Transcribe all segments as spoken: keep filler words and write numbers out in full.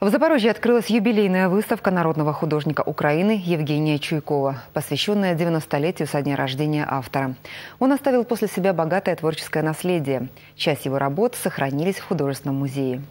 В Запорожье открылась юбилейная выставка народного художника Украины Евгения Чуйкова, посвященная девяностолетию со дня рождения автора. Он оставил после себя богатое творческое наследие. Часть его работ сохранились в художественном музее.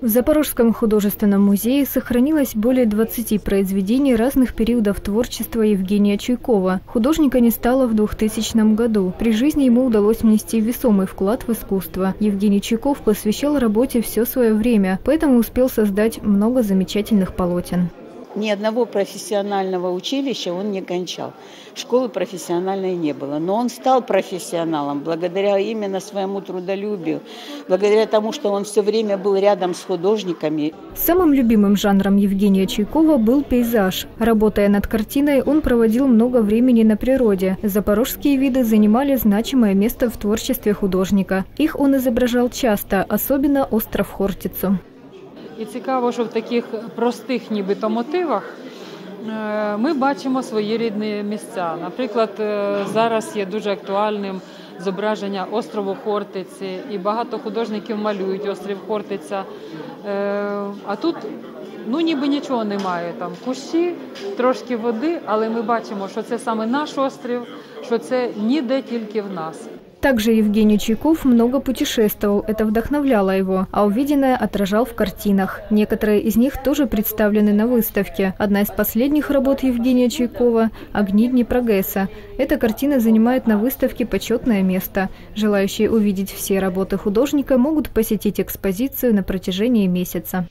В Запорожском художественном музее сохранилось более двадцати произведений разных периодов творчества Евгения Чуйкова. Художника не стало в двухтысячном году. При жизни ему удалось внести весомый вклад в искусство. Евгений Чуйков посвящал работе все свое время, поэтому успел создать много замечательных полотен. Ни одного профессионального училища он не кончал. Школы профессиональной не было. Но он стал профессионалом благодаря именно своему трудолюбию, благодаря тому, что он все время был рядом с художниками. Самым любимым жанром Евгения Чуйкова был пейзаж. Работая над картиной, он проводил много времени на природе. Запорожские виды занимали значимое место в творчестве художника. Их он изображал часто, особенно остров Хортицу. І цікаво, що в таких простих нібито мотивах ми бачимо свої рідні місця. Наприклад, зараз є дуже актуальним зображення острову Хортиці, і багато художників малюють острів Хортиця. А тут ну, ніби нічого немає, там кущі, трошки води, але ми бачимо, що це саме наш острів, що це ніде тільки в нас. Также Евгений Чуйков много путешествовал, это вдохновляло его, а увиденное отражал в картинах. Некоторые из них тоже представлены на выставке. Одна из последних работ Евгения Чуйкова – «Огни Днепрогеса». Эта картина занимает на выставке почетное место. Желающие увидеть все работы художника могут посетить экспозицию на протяжении месяца.